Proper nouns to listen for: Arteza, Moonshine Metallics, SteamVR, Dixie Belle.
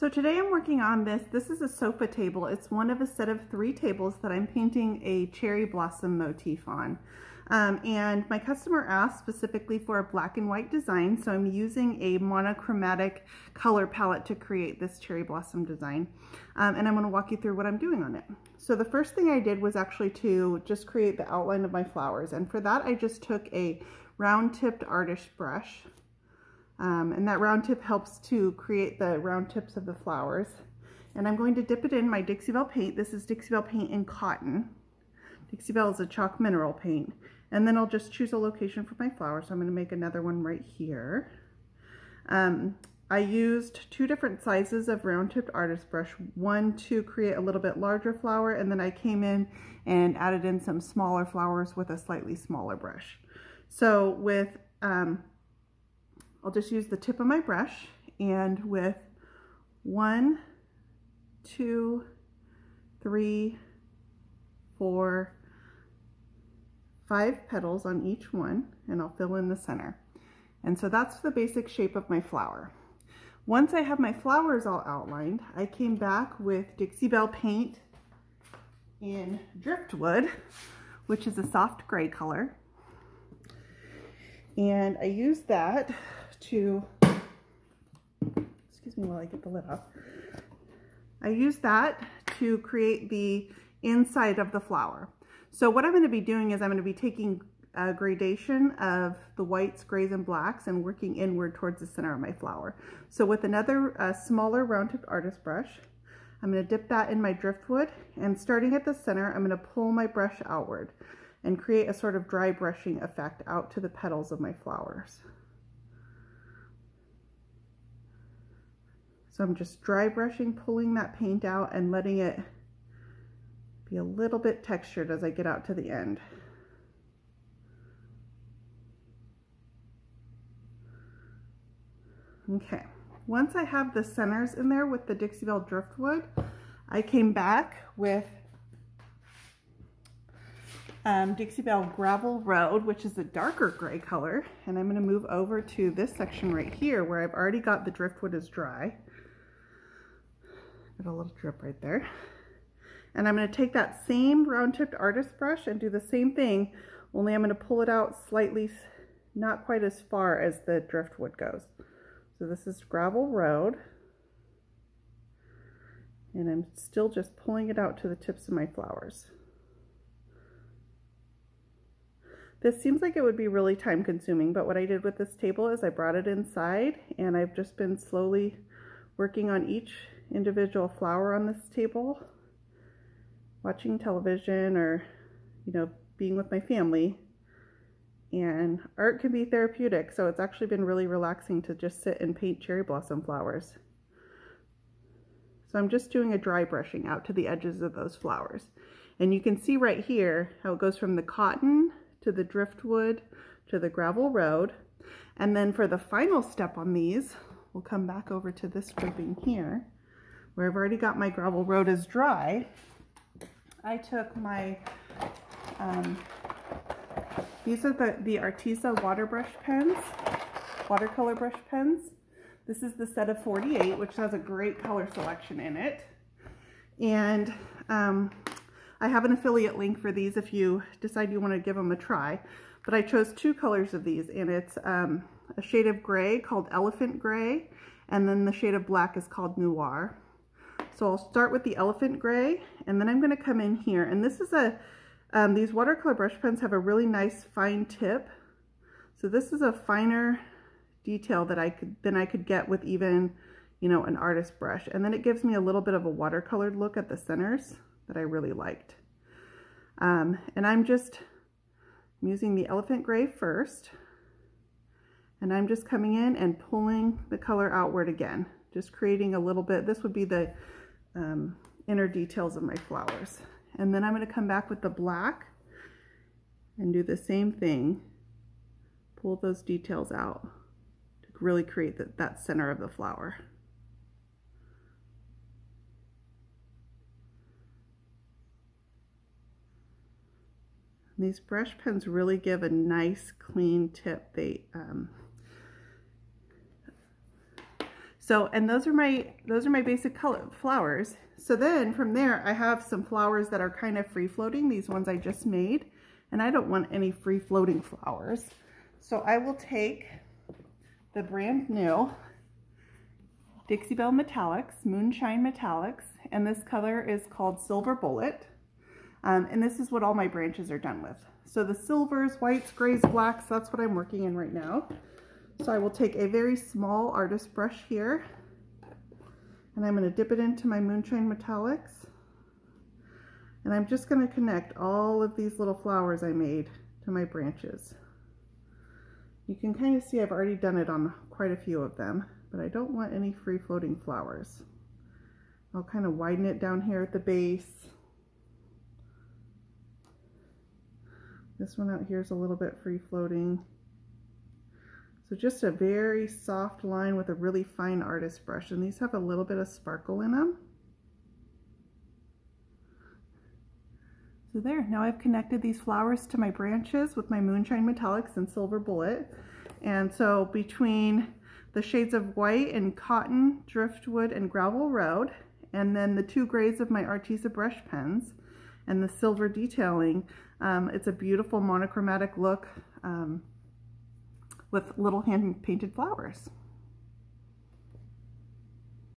So today I'm working on this. This is a sofa table. It's one of a set of 3 tables that I'm painting a cherry blossom motif on. And my customer asked specifically for a black and white design, so I'm using a monochromatic color palette to create this cherry blossom design. And I'm going to walk you through what I'm doing on it. So the first thing I did was actually to just create the outline of my flowers. And for that, I just took a round-tipped artist brush. And that round tip helps to create the round tips of the flowers. And I'm going to dip it in my Dixie Belle paint. This is Dixie Belle paint in cotton. Dixie Belle is a chalk mineral paint. And then I'll just choose a location for my flower. So I'm going to make another one right here. I used 2 different sizes of round-tipped artist brush, one to create a little bit larger flower, and then I came in and added in some smaller flowers with a slightly smaller brush. So with, I'll just use the tip of my brush, and with 1, 2, 3, 4, 5 petals on each one, and I'll fill in the center. And so that's the basic shape of my flower. Once I have my flowers all outlined, I came back with Dixie Belle paint in Driftwood, which is a soft gray color. And I used that to, excuse me while I get the lid off. I used that to create the inside of the flower. So what I'm going to be doing is I'm going to be taking a gradation of the whites, grays, and blacks and working inward towards the center of my flower. So with another smaller round-tipped artist brush, I'm going to dip that in my Driftwood, and starting at the center, I'm going to pull my brush outward and create a sort of dry brushing effect out to the petals of my flowers. So I'm just dry brushing, pulling that paint out and letting it be a little bit textured as I get out to the end. Okay, once I have the centers in there with the Dixie Belle Driftwood, I came back with Dixie Belle Gravel Road, which is a darker gray color, and I'm going to move over to this section right here where I've already got the Driftwood is dry. Got a little drip right there. And I'm going to take that same round-tipped artist brush and do the same thing, only I'm going to pull it out slightly, not quite as far as the Driftwood goes. So this is Gravel Road, and I'm still just pulling it out to the tips of my flowers. This seems like it would be really time-consuming, but what I did with this table is I brought it inside, and I've just been slowly working on each individual flower on this table, watching television or, you know, being with my family. And art can be therapeutic, so it's actually been really relaxing to just sit and paint cherry blossom flowers. So I'm just doing a dry brushing out to the edges of those flowers. And you can see right here how it goes from the cotton to the Driftwood to the Gravel Road. And then for the final step on these, we'll come back over to this grouping here where I've already got my Gravel Road is dry. I took my, these are the Arteza watercolor brush pens. This is the set of 48, which has a great color selection in it. And I have an affiliate link for these if you decide you want to give them a try. But I chose 2 colors of these, and it's a shade of gray called Elephant Gray, and then the shade of black is called Noir. So I'll start with the elephant gray, and then I'm going to come in here, and this is a, these watercolor brush pens have a really nice fine tip. So this is a finer detail that I could get with even, you know, an artist brush. And then it gives me a little bit of a watercolored look at the centers that I really liked. And I'm using the elephant gray first, and I'm just coming in and pulling the color outward again, just creating a little bit. This would be the inner details of my flowers. And then I'm going to come back with the black and do the same thing, pull those details out to really create that center of the flower. And these brush pens really give a nice clean tip. They So, and those are my basic color flowers. So then from there, I have some flowers that are kind of free floating. These ones I just made, and I don't want any free floating flowers. So I will take the brand new Dixie Belle Metallics, Moonshine Metallics, and this color is called Silver Bullet. And this is what all my branches are done with. So the silvers, whites, grays, blacks, that's what I'm working in right now. So I will take a very small artist brush here, and I'm going to dip it into my Moonshine Metallics. And I'm just going to connect all of these little flowers I made to my branches. You can kind of see I've already done it on quite a few of them, but I don't want any free floating flowers. I'll kind of widen it down here at the base. This one out here is a little bit free floating. So just a very soft line with a really fine artist brush, and these have a little bit of sparkle in them. So there, now I've connected these flowers to my branches with my Moonshine Metallics and Silver Bullet. And so between the shades of white and cotton, driftwood, and gravel road, and then the two grays of my Arteza brush pens and the silver detailing, it's a beautiful monochromatic look with little hand painted flowers.